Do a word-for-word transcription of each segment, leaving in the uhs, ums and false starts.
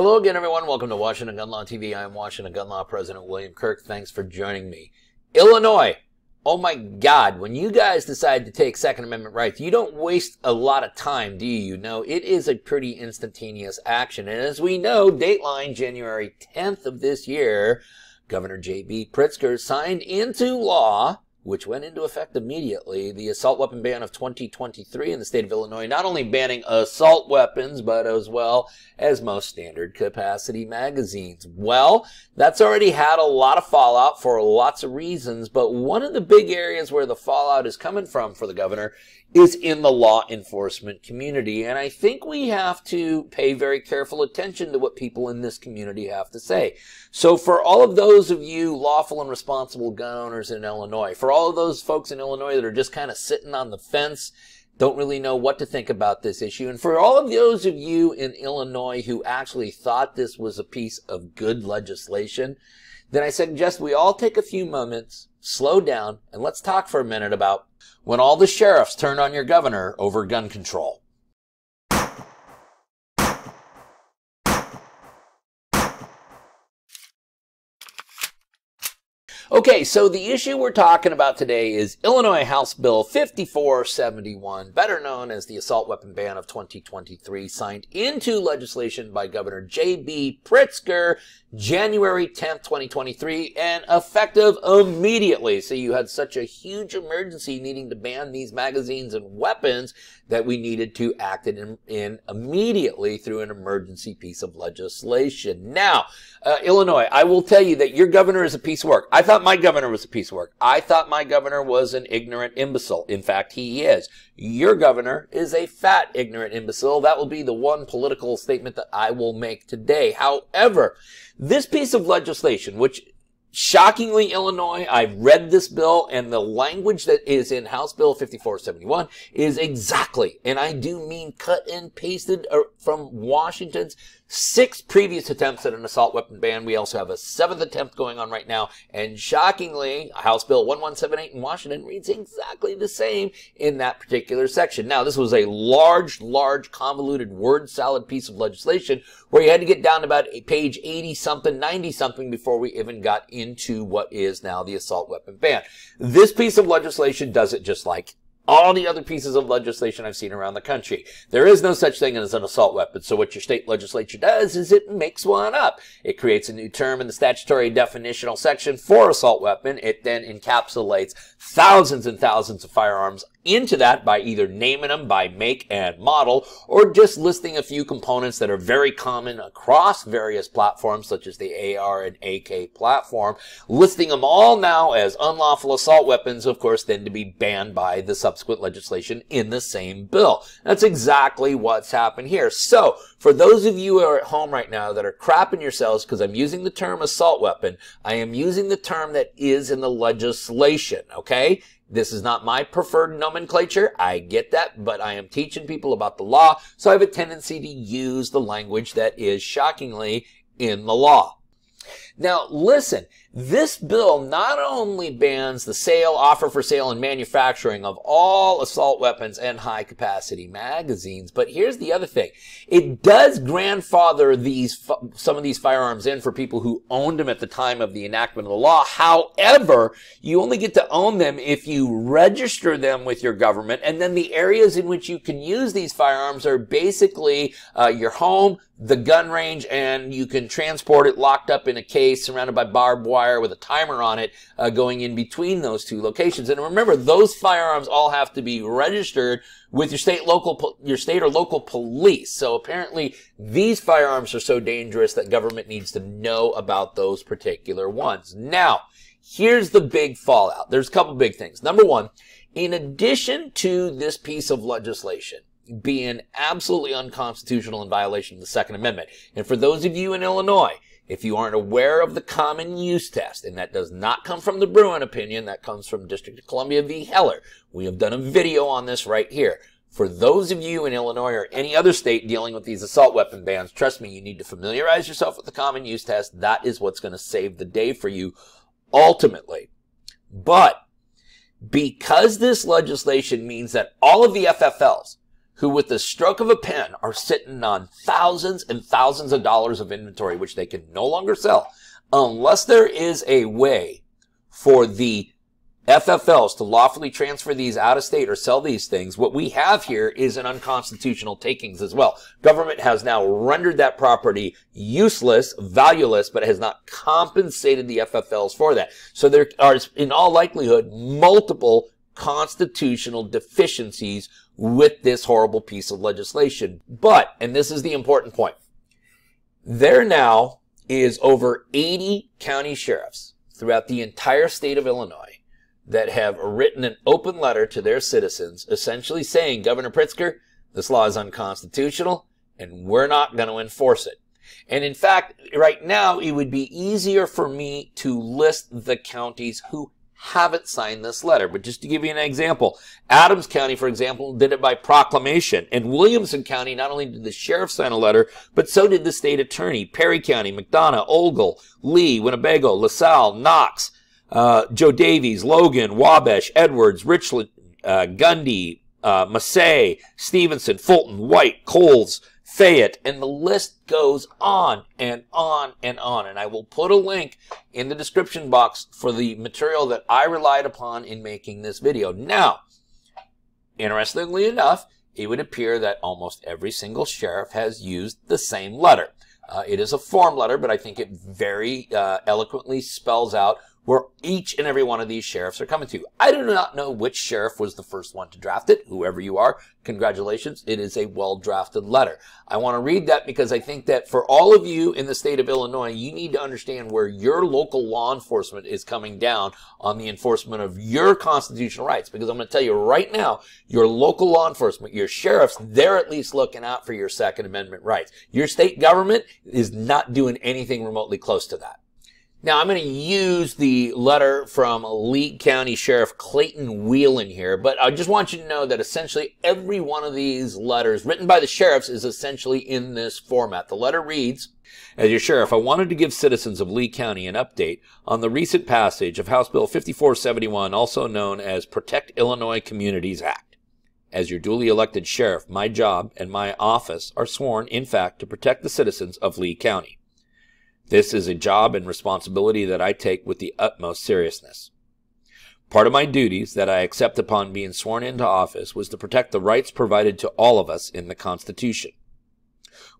Hello again, everyone. Welcome to Washington Gun Law T V. I am Washington Gun Law President William Kirk. Thanks for joining me. Illinois. Oh my God, when you guys decide to take Second Amendment rights, you don't waste a lot of time, do you? You know, it is a pretty instantaneous action. And as we know, Dateline, January tenth of this year, Governor J B Pritzker signed into law, which went into effect immediately, the Assault Weapon Ban of twenty twenty-three in the state of Illinois, not only banning assault weapons, but as well as most standard capacity magazines. Well, that's already had a lot of fallout for lots of reasons, but one of the big areas where the fallout is coming from for the governor is in the law enforcement community. And I think we have to pay very careful attention to what people in this community have to say. So for all of those of you lawful and responsible gun owners in Illinois, for all all of those folks in Illinois that are just kind of sitting on the fence, don't really know what to think about this issue. And for all of those of you in Illinois who actually thought this was a piece of good legislation, then I suggest we all take a few moments, slow down, and let's talk for a minute about when all the sheriffs turned on your governor over gun control. Okay, so the issue we're talking about today is Illinois House Bill fifty-four seventy-one, better known as the Assault Weapon Ban of twenty twenty-three, signed into legislation by Governor J B Pritzker January tenth, twenty twenty-three, and effective immediately. So you had such a huge emergency needing to ban these magazines and weapons that we needed to act in, in immediately through an emergency piece of legislation. Now, uh, Illinois, I will tell you that your governor is a piece of work. I thought my governor was a piece of work. I thought my governor was an ignorant imbecile. In fact, he is. Your governor is a fat, ignorant imbecile. That will be the one political statement that I will make today. However, this piece of legislation, which shockingly, Illinois, I've read this bill, and the language that is in House Bill fifty-four seventy-one is exactly, and I do mean cut and pasted from Washington's six previous attempts at an assault weapon ban. We also have a seventh attempt going on right now, and shockingly, House Bill eleven seventy-eight in Washington reads exactly the same in that particular section. Now, this was a large, large, convoluted, word salad piece of legislation where you had to get down to about page eighty-something, ninety-something before we even got into what is now the assault weapon ban. This piece of legislation does it just like all the other pieces of legislation I've seen around the country. There is no such thing as an assault weapon. So what your state legislature does is it makes one up. It creates a new term in the statutory definitional section for assault weapon. It then encapsulates thousands and thousands of firearms into that by either naming them by make and model or just listing a few components that are very common across various platforms such as the A R and A K platform, listing them all now as unlawful assault weapons, of course, then to be banned by the subsequent legislation in the same bill. That's exactly what's happened here. So for those of you who are at home right now that are crapping yourselves because I'm using the term assault weapon, I am using the term that is in the legislation, okay? This is not my preferred nomenclature. I get that, but I am teaching people about the law, so I have a tendency to use the language that is shockingly in the law. Now, listen, this bill not only bans the sale, offer for sale, and manufacturing of all assault weapons and high-capacity magazines, but here's the other thing. It does grandfather these some of these firearms in for people who owned them at the time of the enactment of the law. However, you only get to own them if you register them with your government, and then the areas in which you can use these firearms are basically uh, your home, the gun range, and you can transport it locked up in a case surrounded by barbed wire with a timer on it uh, going in between those two locations. And remember, those firearms all have to be registered with your state local your state or local police. So apparently these firearms are so dangerous that government needs to know about those particular ones. Now, here's the big fallout. There's a couple big things. Number one, in addition to this piece of legislation being absolutely unconstitutional in violation of the Second Amendment. And for those of you in Illinois, if you aren't aware of the common use test, and that does not come from the Bruin opinion, that comes from District of Columbia v. Heller. We have done a video on this right here. For those of you in Illinois or any other state dealing with these assault weapon bans, trust me, you need to familiarize yourself with the common use test. That is what's going to save the day for you ultimately. But because this legislation means that all of the F F Ls who with the stroke of a pen are sitting on thousands and thousands of dollars of inventory, which they can no longer sell unless there is a way for the F F Ls to lawfully transfer these out of state or sell these things. What we have here is an unconstitutional takings as well. Government has now rendered that property useless, valueless, but has not compensated the F F Ls for that. So there are, in all likelihood, multiple constitutional deficiencies with this horrible piece of legislation. But, and this is the important point, there now is over eighty county sheriffs throughout the entire state of Illinois that have written an open letter to their citizens essentially saying, Governor Pritzker, this law is unconstitutional and we're not going to enforce it. And in fact, right now, it would be easier for me to list the counties who haven't signed this letter. But just to give you an example, Adams County, for example, did it by proclamation. And Williamson County, not only did the sheriff sign a letter, but so did the state attorney. Perry County, McDonough, Ogle, Lee, Winnebago, LaSalle, Knox, uh, Joe Davies, Logan, Wabash, Edwards, Richland, uh, Gundy, uh, Massey, Stevenson, Fulton, White, Coles, Fayette, and the list goes on and on and on. And I will put a link in the description box for the material that I relied upon in making this video. Now, interestingly enough, it would appear that almost every single sheriff has used the same letter. Uh, it is a form letter, but I think it very uh, eloquently spells out where each and every one of these sheriffs are coming to. I do not know which sheriff was the first one to draft it. Whoever you are, congratulations. It is a well-drafted letter. I want to read that because I think that for all of you in the state of Illinois, you need to understand where your local law enforcement is coming down on the enforcement of your constitutional rights. Because I'm going to tell you right now, your local law enforcement, your sheriffs, they're at least looking out for your Second Amendment rights. Your state government is not doing anything remotely close to that. Now, I'm going to use the letter from Lee County Sheriff Clayton Whelan here, but I just want you to know that essentially every one of these letters written by the sheriffs is essentially in this format. The letter reads, "As your sheriff, I wanted to give citizens of Lee County an update on the recent passage of House Bill fifty-four seventy-one, also known as Protect Illinois Communities Act. As your duly elected sheriff, my job and my office are sworn, in fact, to protect the citizens of Lee County. This is a job and responsibility that I take with the utmost seriousness. Part of my duties that I accept upon being sworn into office was to protect the rights provided to all of us in the Constitution.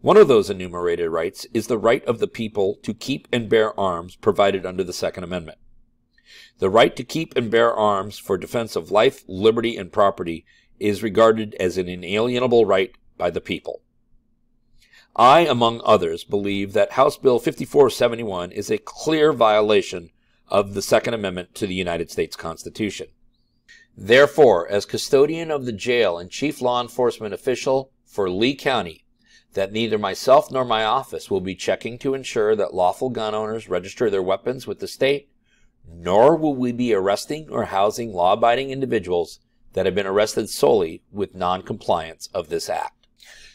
One of those enumerated rights is the right of the people to keep and bear arms provided under the Second Amendment. The right to keep and bear arms for defense of life, liberty, and property is regarded as an inalienable right by the people. I, among others, believe that House Bill fifty-four seventy-one is a clear violation of the Second Amendment to the United States Constitution. Therefore, as custodian of the jail and chief law enforcement official for Lee County, that neither myself nor my office will be checking to ensure that lawful gun owners register their weapons with the state, nor will we be arresting or housing law-abiding individuals that have been arrested solely with noncompliance of this act."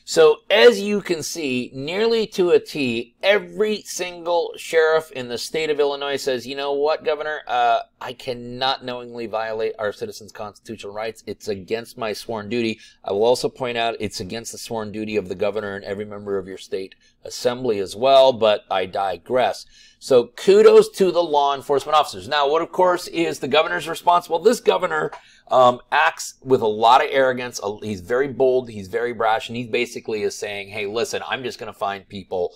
So as you can see, nearly to a T, every single sheriff in the state of Illinois says, you know what, Governor, uh, I cannot knowingly violate our citizens' constitutional rights. It's against my sworn duty. I will also point out it's against the sworn duty of the governor and every member of your state assembly as well, but I digress. So kudos to the law enforcement officers. Now, what, of course, is the governor's response? Well, this governor um, acts with a lot of arrogance. He's very bold. He's very brash. And he basically is saying, hey, listen, I'm just going to find people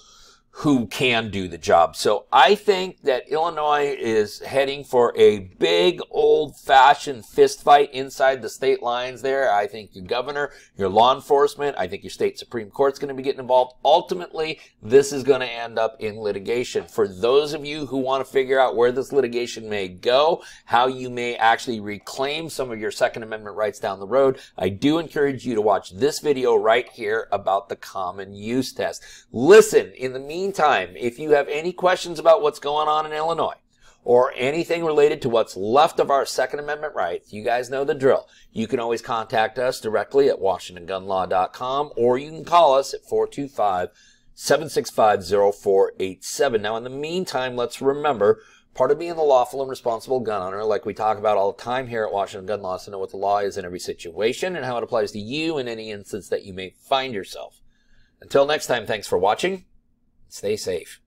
who can do the job. So I think that Illinois is heading for a big old-fashioned fistfight inside the state lines there. I think your governor, your law enforcement, I think your state Supreme Court's going to be getting involved. Ultimately, this is going to end up in litigation. For those of you who want to figure out where this litigation may go, how you may actually reclaim some of your Second Amendment rights down the road, I do encourage you to watch this video right here about the common use test. Listen, in the meantime, Meantime, if you have any questions about what's going on in Illinois or anything related to what's left of our Second Amendment rights, you guys know the drill. You can always contact us directly at Washington Gun Law dot com, or you can call us at four two five, seven six five, zero four eight seven. Now, in the meantime, let's remember, Part of being the lawful and responsible gun owner, like we talk about all the time here at Washington Gun Law, is to know what the law is in every situation and how it applies to you in any instance that you may find yourself. Until next time, thanks for watching. Stay safe.